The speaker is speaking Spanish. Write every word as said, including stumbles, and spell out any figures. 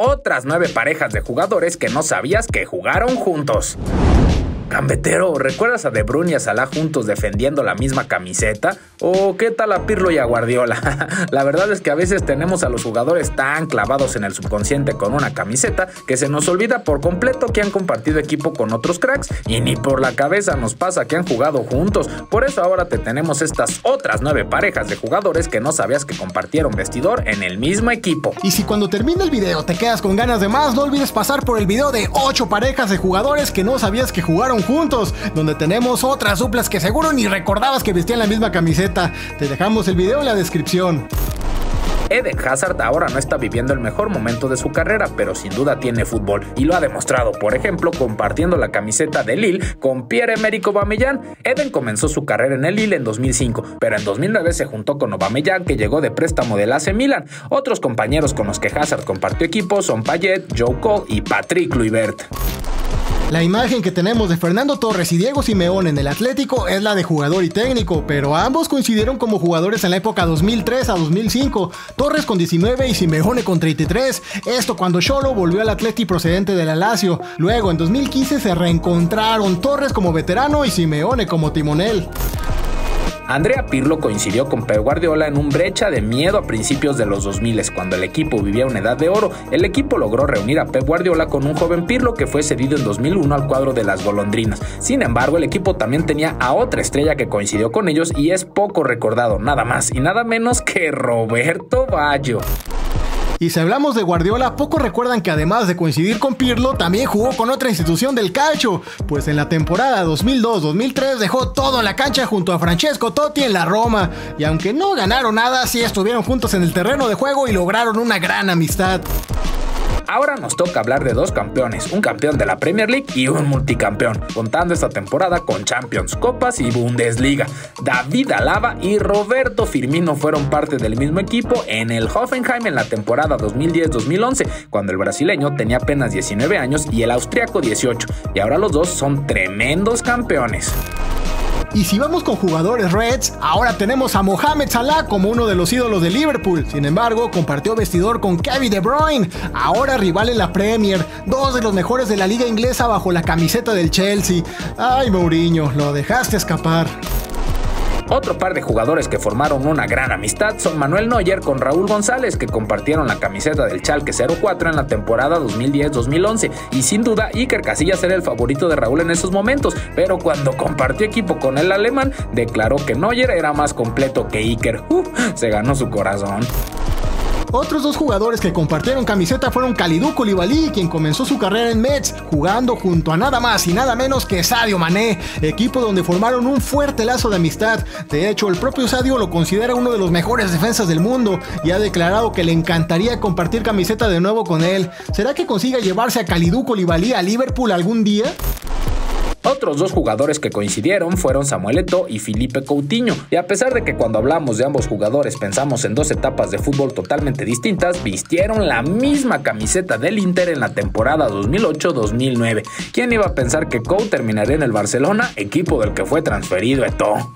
Otras nueve parejas de jugadores que no sabías que jugaron juntos. Gambetero, ¿recuerdas a De Bruyne y a Salah juntos defendiendo la misma camiseta? ¿O qué tal a Pirlo y a Guardiola? La verdad es que a veces tenemos a los jugadores tan clavados en el subconsciente con una camiseta que se nos olvida por completo que han compartido equipo con otros cracks y ni por la cabeza nos pasa que han jugado juntos. Por eso ahora te tenemos estas otras nueve parejas de jugadores que no sabías que compartieron vestidor en el mismo equipo. Y si cuando termine el video te quedas con ganas de más, no olvides pasar por el video de ocho parejas de jugadores que no sabías que jugaron juntos, donde tenemos otras duplas que seguro ni recordabas que vestían la misma camiseta. Te dejamos el video en la descripción. Eden Hazard ahora no está viviendo el mejor momento de su carrera, pero sin duda tiene fútbol y lo ha demostrado, por ejemplo, compartiendo la camiseta de Lille con Pierre-Emerick Aubameyang. Eden comenzó su carrera en el Lille en dos mil cinco, pero en dos mil nueve se juntó con Aubameyang, que llegó de préstamo del A C Milan. Otros compañeros con los que Hazard compartió equipo son Payet, Joe Cole y Patrick Kluivert. La imagen que tenemos de Fernando Torres y Diego Simeone en el Atlético es la de jugador y técnico, pero ambos coincidieron como jugadores en la época dos mil tres a dos mil cinco, Torres con diecinueve y Simeone con treinta y tres, esto cuando Xholo volvió al Atleti procedente de la Lazio. Luego en dos mil quince se reencontraron Torres como veterano y Simeone como timonel. Andrea Pirlo coincidió con Pep Guardiola en un brecha de miedo a principios de los dos mil, cuando el equipo vivía una edad de oro. El equipo logró reunir a Pep Guardiola con un joven Pirlo que fue cedido en dos mil uno al cuadro de las golondrinas. Sin embargo, el equipo también tenía a otra estrella que coincidió con ellos y es poco recordado, nada más y nada menos que Roberto Baggio. Y si hablamos de Guardiola, pocos recuerdan que además de coincidir con Pirlo, también jugó con otra institución del calcio, pues en la temporada dos mil dos dos mil tres dejó todo en la cancha junto a Francesco Totti en la Roma, y aunque no ganaron nada, sí estuvieron juntos en el terreno de juego y lograron una gran amistad. Ahora nos toca hablar de dos campeones, un campeón de la Premier League y un multicampeón, contando esta temporada con Champions, Copas y Bundesliga. David Alaba y Roberto Firmino fueron parte del mismo equipo en el Hoffenheim en la temporada dos mil diez dos mil once, cuando el brasileño tenía apenas diecinueve años y el austriaco dieciocho, y ahora los dos son tremendos campeones. Y si vamos con jugadores Reds, ahora tenemos a Mohamed Salah como uno de los ídolos de Liverpool. Sin embargo, compartió vestidor con Kevin De Bruyne, ahora rival en la Premier, dos de los mejores de la liga inglesa bajo la camiseta del Chelsea. Ay, Mourinho, lo dejaste escapar. Otro par de jugadores que formaron una gran amistad son Manuel Neuer con Raúl González, que compartieron la camiseta del Schalke cero cuatro en la temporada dos mil diez dos mil once, y sin duda Iker Casillas era el favorito de Raúl en esos momentos, pero cuando compartió equipo con el alemán declaró que Neuer era más completo que Iker. Uh, se ganó su corazón. Otros dos jugadores que compartieron camiseta fueron Kalidou Koulibaly, quien comenzó su carrera en Metz, jugando junto a nada más y nada menos que Sadio Mané, equipo donde formaron un fuerte lazo de amistad. De hecho, el propio Sadio lo considera uno de los mejores defensas del mundo y ha declarado que le encantaría compartir camiseta de nuevo con él. ¿Será que consiga llevarse a Kalidou Koulibaly a Liverpool algún día? Otros dos jugadores que coincidieron fueron Samuel Eto'o y Felipe Coutinho, y a pesar de que cuando hablamos de ambos jugadores pensamos en dos etapas de fútbol totalmente distintas, vistieron la misma camiseta del Inter en la temporada dos mil ocho dos mil nueve. ¿Quién iba a pensar que Coutinho terminaría en el Barcelona, equipo del que fue transferido Eto'o?